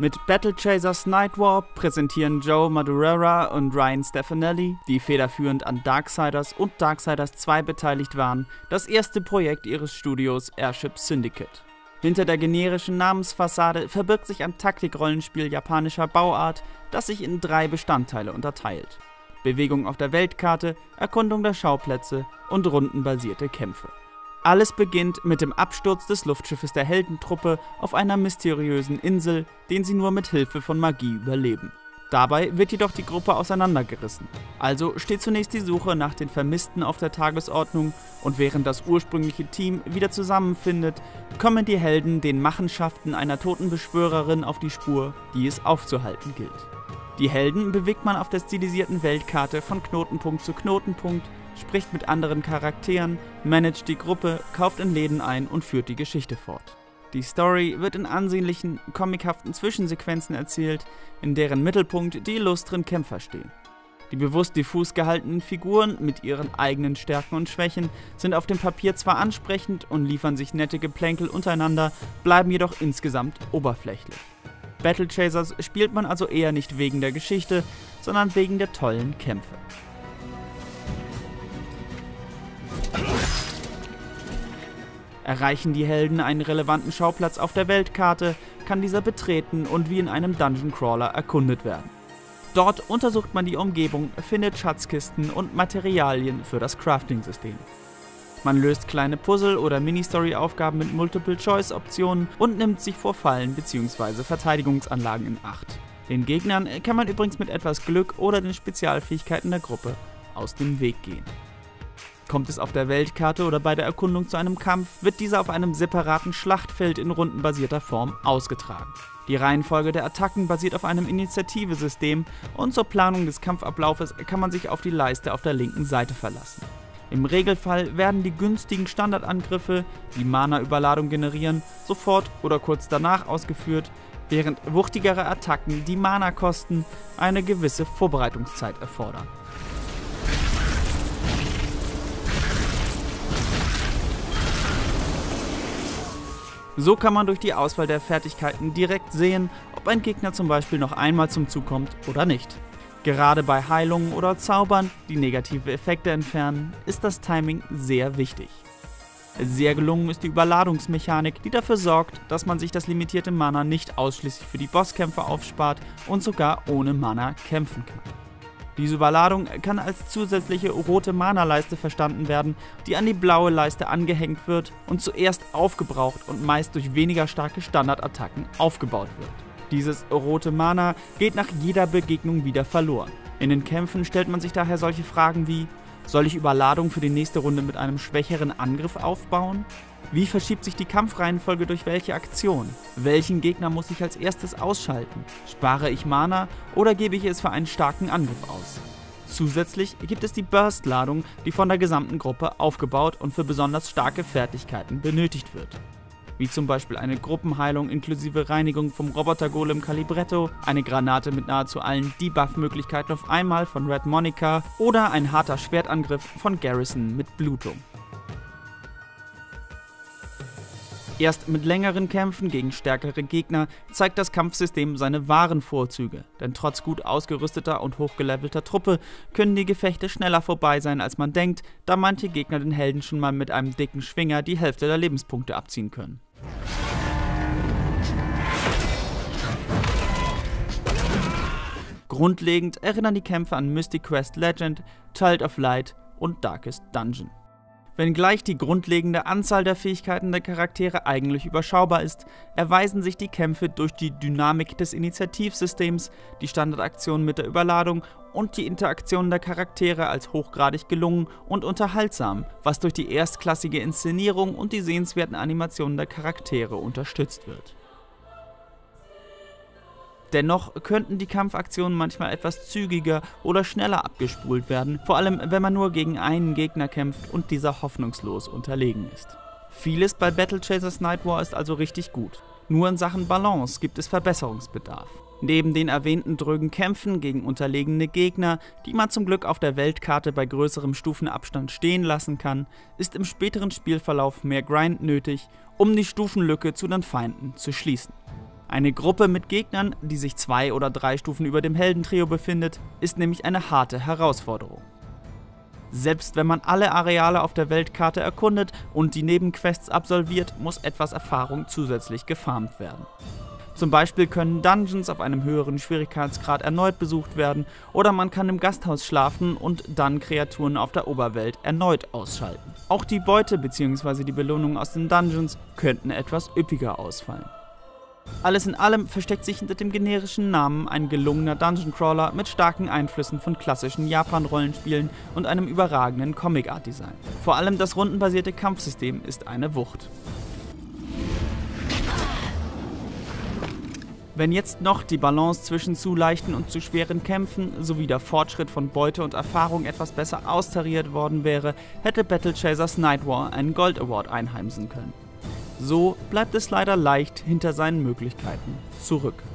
Mit Battle Chasers: Nightwar präsentieren Joe Madureira und Ryan Stefanelli, die federführend an Darksiders und Darksiders 2 beteiligt waren, das erste Projekt ihres Studios Airship Syndicate. Hinter der generischen Namensfassade verbirgt sich ein Taktikrollenspiel japanischer Bauart, das sich in 3 Bestandteile unterteilt: Bewegung auf der Weltkarte, Erkundung der Schauplätze und rundenbasierte Kämpfe. Alles beginnt mit dem Absturz des Luftschiffes der Heldentruppe auf einer mysteriösen Insel, den sie nur mit Hilfe von Magie überleben. Dabei wird jedoch die Gruppe auseinandergerissen. Also steht zunächst die Suche nach den Vermissten auf der Tagesordnung, und während das ursprüngliche Team wieder zusammenfindet, kommen die Helden den Machenschaften einer toten Beschwörerin auf die Spur, die es aufzuhalten gilt. Die Helden bewegt man auf der stilisierten Weltkarte von Knotenpunkt zu Knotenpunkt, spricht mit anderen Charakteren, managt die Gruppe, kauft in Läden ein und führt die Geschichte fort. Die Story wird in ansehnlichen, comichaften Zwischensequenzen erzählt, in deren Mittelpunkt die illustren Kämpfer stehen. Die bewusst diffus gehaltenen Figuren mit ihren eigenen Stärken und Schwächen sind auf dem Papier zwar ansprechend und liefern sich nette Geplänkel untereinander, bleiben jedoch insgesamt oberflächlich. Battle Chasers spielt man also eher nicht wegen der Geschichte, sondern wegen der tollen Kämpfe. Erreichen die Helden einen relevanten Schauplatz auf der Weltkarte, kann dieser betreten und wie in einem Dungeon Crawler erkundet werden. Dort untersucht man die Umgebung, findet Schatzkisten und Materialien für das Crafting-System. Man löst kleine Puzzle- oder Mini-Story-Aufgaben mit Multiple-Choice-Optionen und nimmt sich vor Fallen bzw. Verteidigungsanlagen in Acht. Den Gegnern kann man übrigens mit etwas Glück oder den Spezialfähigkeiten der Gruppe aus dem Weg gehen. Kommt es auf der Weltkarte oder bei der Erkundung zu einem Kampf, wird dieser auf einem separaten Schlachtfeld in rundenbasierter Form ausgetragen. Die Reihenfolge der Attacken basiert auf einem Initiative-System, und zur Planung des Kampfablaufes kann man sich auf die Leiste auf der linken Seite verlassen. Im Regelfall werden die günstigen Standardangriffe, die Mana-Überladung generieren, sofort oder kurz danach ausgeführt, während wuchtigere Attacken, die Mana kosten, eine gewisse Vorbereitungszeit erfordern. So kann man durch die Auswahl der Fertigkeiten direkt sehen, ob ein Gegner zum Beispiel noch einmal zum Zug kommt oder nicht. Gerade bei Heilungen oder Zaubern, die negative Effekte entfernen, ist das Timing sehr wichtig. Sehr gelungen ist die Überladungsmechanik, die dafür sorgt, dass man sich das limitierte Mana nicht ausschließlich für die Bosskämpfe aufspart und sogar ohne Mana kämpfen kann. Diese Überladung kann als zusätzliche rote Mana-Leiste verstanden werden, die an die blaue Leiste angehängt wird und zuerst aufgebraucht und meist durch weniger starke Standardattacken aufgebaut wird. Dieses rote Mana geht nach jeder Begegnung wieder verloren. In den Kämpfen stellt man sich daher solche Fragen wie: Soll ich Überladung für die nächste Runde mit einem schwächeren Angriff aufbauen? Wie verschiebt sich die Kampfreihenfolge durch welche Aktion? Welchen Gegner muss ich als erstes ausschalten? Spare ich Mana oder gebe ich es für einen starken Angriff aus? Zusätzlich gibt es die Burst-Ladung, die von der gesamten Gruppe aufgebaut und für besonders starke Fertigkeiten benötigt wird. Wie zum Beispiel eine Gruppenheilung inklusive Reinigung vom Robotergolem Calibretto, eine Granate mit nahezu allen Debuff-Möglichkeiten auf einmal von Red Monica oder ein harter Schwertangriff von Garrison mit Blutung. Erst mit längeren Kämpfen gegen stärkere Gegner zeigt das Kampfsystem seine wahren Vorzüge, denn trotz gut ausgerüsteter und hochgelevelter Truppe können die Gefechte schneller vorbei sein, als man denkt, da manche Gegner den Helden schon mal mit einem dicken Schwinger die Hälfte der Lebenspunkte abziehen können. Grundlegend erinnern die Kämpfe an Mystic Quest Legend, Child of Light und Darkest Dungeon. Wenngleich die grundlegende Anzahl der Fähigkeiten der Charaktere eigentlich überschaubar ist, erweisen sich die Kämpfe durch die Dynamik des Initiativsystems, die Standardaktionen mit der Überladung und die Interaktion der Charaktere als hochgradig gelungen und unterhaltsam, was durch die erstklassige Inszenierung und die sehenswerten Animationen der Charaktere unterstützt wird. Dennoch könnten die Kampfaktionen manchmal etwas zügiger oder schneller abgespult werden, vor allem wenn man nur gegen einen Gegner kämpft und dieser hoffnungslos unterlegen ist. Vieles bei Battle Chasers: Nightwar ist also richtig gut. Nur in Sachen Balance gibt es Verbesserungsbedarf. Neben den erwähnten drögen Kämpfen gegen unterlegene Gegner, die man zum Glück auf der Weltkarte bei größerem Stufenabstand stehen lassen kann, ist im späteren Spielverlauf mehr Grind nötig, um die Stufenlücke zu den Feinden zu schließen. Eine Gruppe mit Gegnern, die sich 2 oder 3 Stufen über dem Heldentrio befindet, ist nämlich eine harte Herausforderung. Selbst wenn man alle Areale auf der Weltkarte erkundet und die Nebenquests absolviert, muss etwas Erfahrung zusätzlich gefarmt werden. Zum Beispiel können Dungeons auf einem höheren Schwierigkeitsgrad erneut besucht werden oder man kann im Gasthaus schlafen und dann Kreaturen auf der Oberwelt erneut ausschalten. Auch die Beute bzw. die Belohnungen aus den Dungeons könnten etwas üppiger ausfallen. Alles in allem versteckt sich hinter dem generischen Namen ein gelungener Dungeon Crawler mit starken Einflüssen von klassischen Japan-Rollenspielen und einem überragenden Comic-Art-Design. Vor allem das rundenbasierte Kampfsystem ist eine Wucht. Wenn jetzt noch die Balance zwischen zu leichten und zu schweren Kämpfen sowie der Fortschritt von Beute und Erfahrung etwas besser austariert worden wäre, hätte Battle Chasers Nightwar einen Gold Award einheimsen können. So bleibt es leider leicht hinter seinen Möglichkeiten zurück.